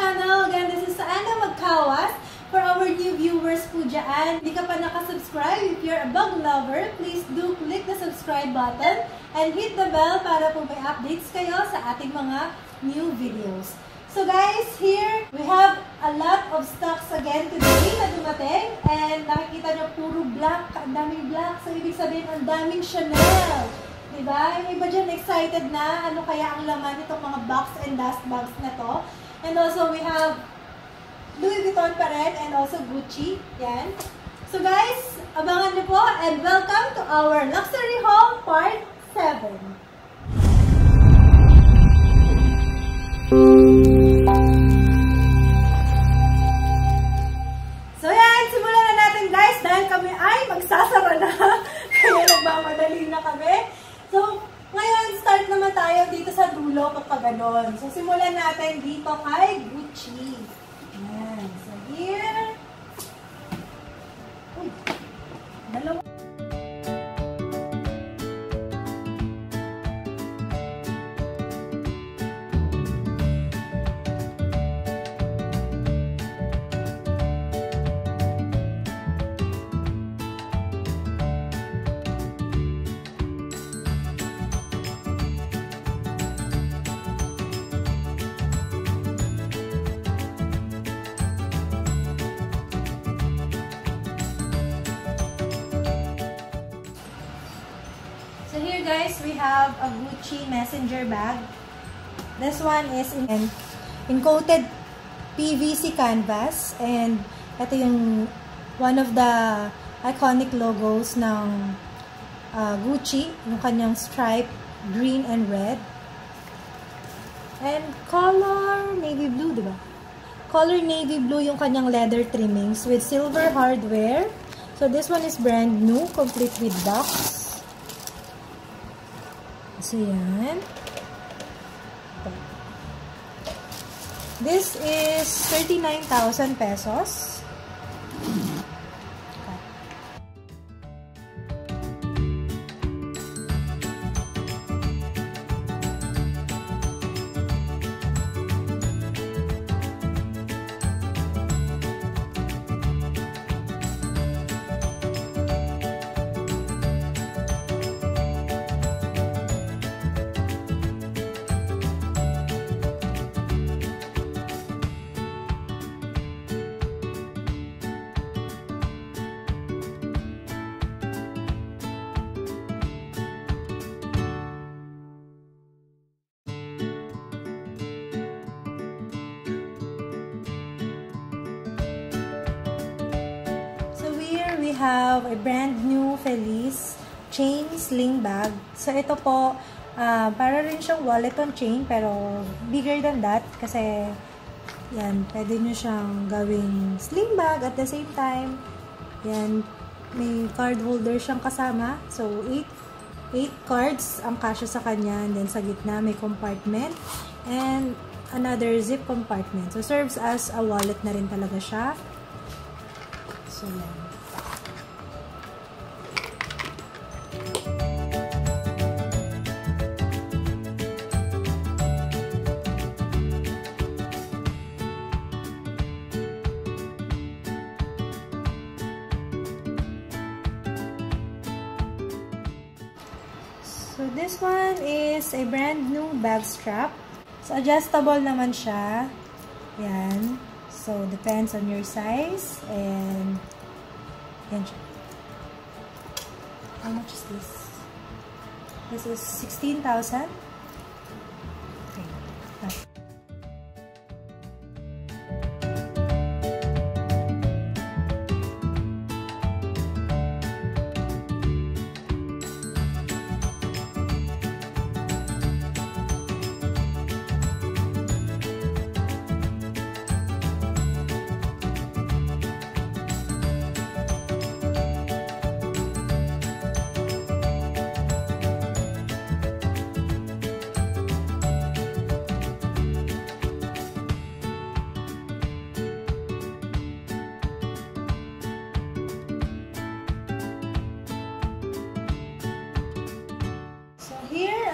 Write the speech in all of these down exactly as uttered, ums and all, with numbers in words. channel. Again, this is Anna Magkawas. For our new viewers po dyan, hindi ka pa nakasubscribe, if you're a bug lover, please do click the subscribe button and hit the bell para po may updates kayo sa ating mga new videos. So guys, here we have a lot of stocks again today na dumating. And nakikita nyo, puro black. Ang daming black. So ibig sabihin, ang daming Chanel. Diba? Yung iba dyan excited na ano kaya ang laman itong mga box and dust bags na to. And also we have Louis Vuitton pa rin and also Gucci. Yan. So guys, abangan nyo po and welcome to our Luxury Haul Part seven. So yan, simulan na natin guys dahil kami ay magsasara na. Kaya nagmamadali na kami. So, ngayon, start naman tayo dito sa dulo kapag ganon. So, simulan natin dito kay Gucci. Ayan. So, here. Uy, dalawa. Guys, we have a Gucci messenger bag. This one is in, in coated P V C canvas and ito yung one of the iconic logos ng uh, Gucci, yung kanyang stripe, green and red. And color navy blue, diba? Color navy blue yung kanyang leather trimmings with silver hardware. So this one is brand new, complete with box. So, yan. This is thirty-nine thousand pesos. We have a brand new Felice chain sling bag. So ito po, uh, para rin siyang wallet on chain pero bigger than that kasi yan, pwede nyo siyang gawing sling bag at the same time. Yan, may card holder siyang kasama. So eight cards ang kasya sa kanya and then sa gitna may compartment and another zip compartment. So serves as a wallet na rin talaga siya. So yan. So, this one is a brand new bag strap. So, adjustable naman siya. Yan. So, depends on your size. And, yan siya. How much is this? This is sixteen thousand.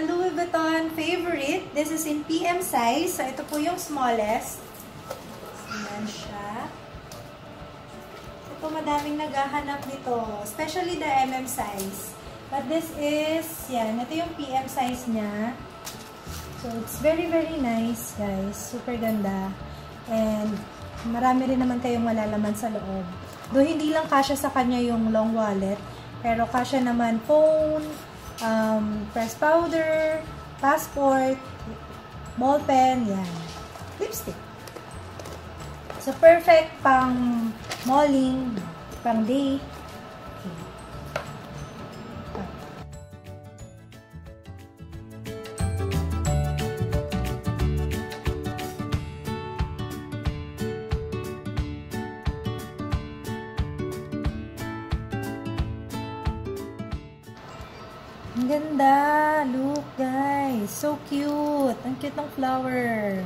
Louis Vuitton favorite. This is in P M size. So, ito po yung smallest. naman siya. Ito, madaming naghahanap nito. Especially the M M size. But this is, yan, ito yung P M size niya. So, it's very, very nice, guys. Super ganda. And, marami rin naman kayong malalaman sa loob. Though, hindi lang kasya sa kanya yung long wallet. Pero, kasya naman phone, um, press powder, passport, ball pen, yan. Lipstick. So, perfect pang malling, pang day. Ang ganda! Look, guys! So cute! Ang cute ng flower!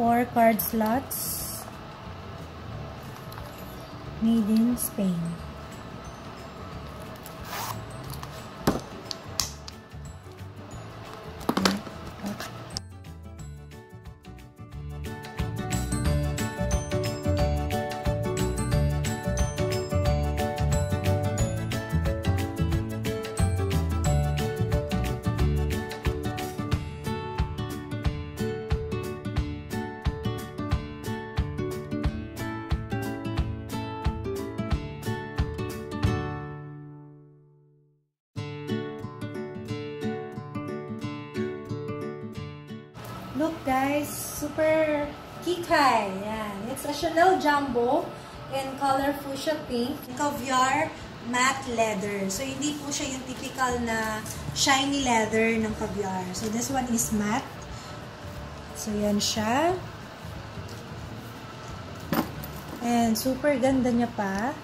Four card slots. Made in Spain. Look, guys, super kikay. Yan. It's a Chanel Jumbo in color fuchsia pink, caviar matte leather. So, hindi po siya yung typical na shiny leather ng caviar. So, this one is matte. So, yan siya. And, super ganda niya pa.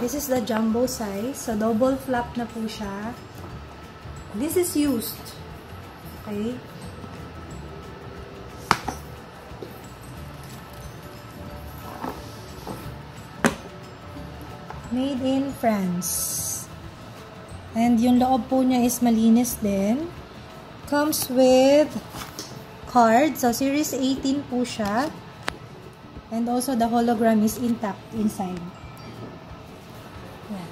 This is the jumbo size. So, double flap na po siya. This is used. Okay. Made in France. And yung loob po niya is malinis din. Comes with cards. So, series eighteen po siya. And also, the hologram is intact inside. Yeah.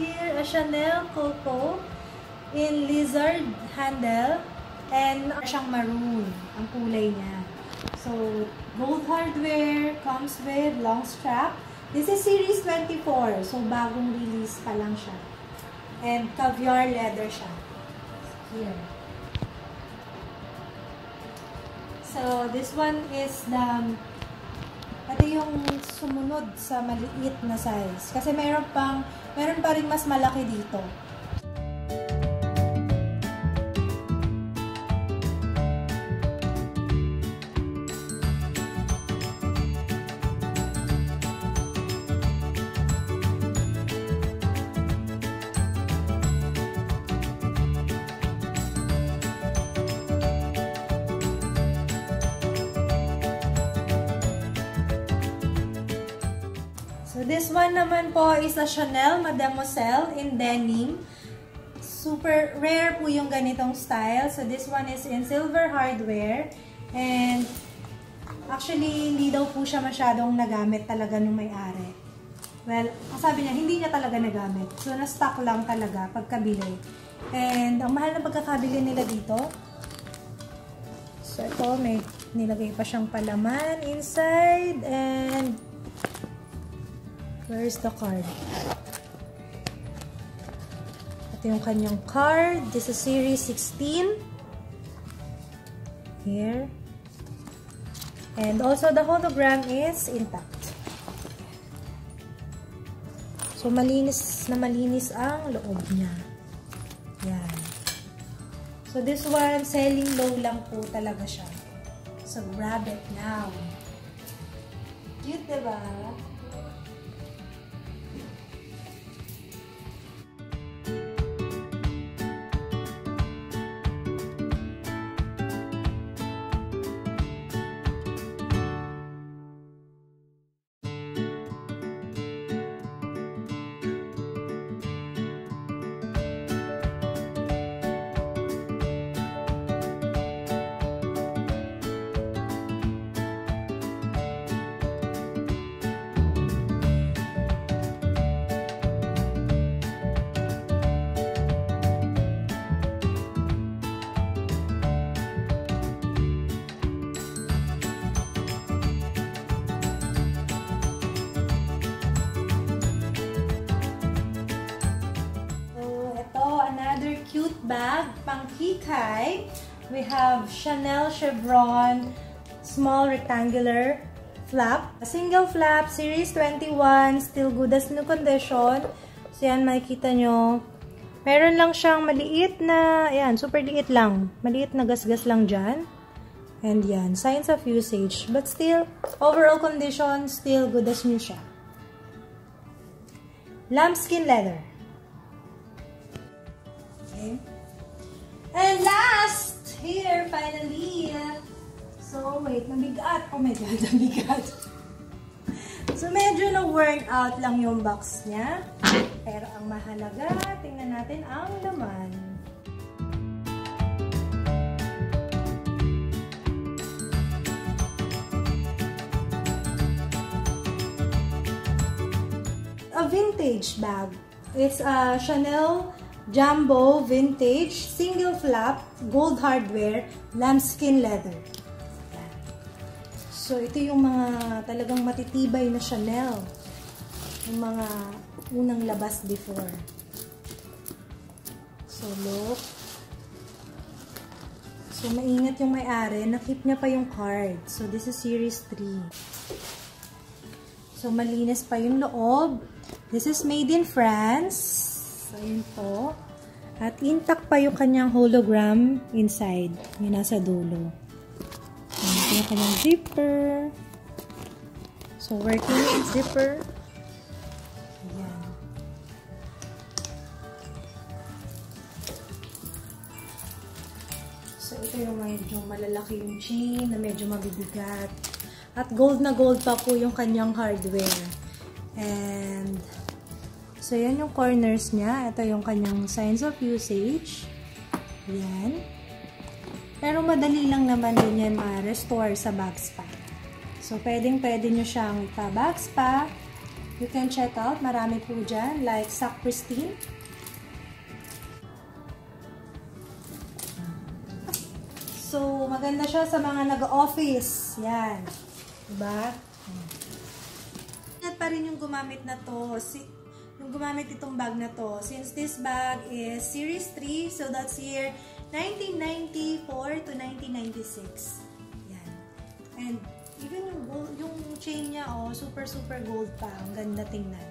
Here, a Chanel Coco in lizard handle and siyang maroon ang kulay niya. So, gold hardware, comes with long strap. This is series twenty-four. So, bagong release pa lang siya. And caviar leather siya. Here. So, this one is the ito yung sumunod sa maliit na size. Kasi meron pang, meron pa rin mas malaki dito. So, this one naman po is a Chanel Mademoiselle in denim. Super rare po yung ganitong style. So, this one is in silver hardware. And, actually, hindi daw po siya masyadong nagamit talaga nung may-ari. Well, sabi niya, hindi niya talaga nagamit. So, na-stock lang talaga pagkabili. And, ang mahal na pagkakabili nila dito. So, ito, may nilagay pa siyang palaman inside. And, where's the card? Ito yung kanyang card. This is Series sixteen. Here. And, also, the hologram is intact. So, malinis na malinis ang loob niya. Yan. So, this one, selling low lang po talaga siya. So, grab it now. Cute, diba? Cute bag, pang kikay. We have Chanel Chevron, small rectangular flap. A single flap, Series twenty-one, still good as new condition. So, yan, makikita nyo. Meron lang siyang maliit na, yan, super liit lang. Maliit na gasgas lang dyan. And yan, signs of usage. But still, overall condition, still good as new siya. Lambskin leather. Okay. And last, here, finally. So, wait, nabigat. Oh my God, nabigat. So, medyo na-worn out lang yung box niya. Pero ang mahalaga, tingnan natin ang laman. A vintage bag. It's a Chanel Jumbo Vintage, single flap, gold hardware, lambskin leather. So, ito yung mga talagang matitibay na Chanel. Yung mga unang labas before. So, look. So, maingat yung may-ari. Nakip niya pa yung card. So, this is Series three. So, malinis pa yung loob. This is made in France. So, yun po. At intact pa yung kanyang hologram inside. Yung nasa dulo. Ito yung kanyang zipper. So, working zipper. Ayan. So, ito yung medyo malalaki yung chain na medyo mabibigat. At gold na gold pa po yung kanyang hardware. And so, yan yung corners niya. Ito yung kanyang signs of usage. Yan. Pero madali lang naman din yan ma-restore sa bag spa. So, pwedeng-pwede nyo siyang ipa-bag spa. You can check out. Marami po dyan. Like, Sac Pristine. So, maganda siya sa mga nag-office. Yan. Diba? Ingat pa rin yung gumamit na to. Si Yung gumamit itong bag na to. Since this bag is Series three, so that's year nineteen ninety-four to nineteen ninety-six. Yan. And even yung, gold, yung chain niya, oh, super super gold pa. Ang ganda tingnan.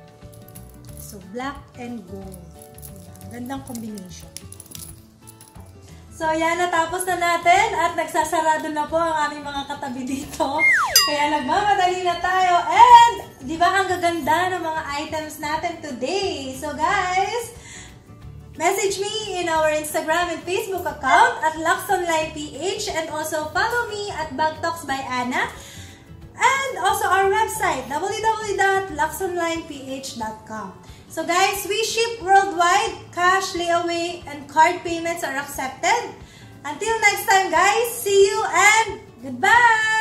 So, black and gold. Ang gandang combination. So, yan, natapos na natin at nagsasarado na po ang aming mga katabi dito. Kaya nagmamadali na tayo. And, di ba ang gaganda ng mga items natin today? So, guys, message me in our Instagram and Facebook account at LuxOnlinePH and also follow me at BagTalks by Anna and also our website w w w dot luxonlineph dot com. So guys, we ship worldwide, cash, layaway, and card payments are accepted. Until next time guys, see you and goodbye!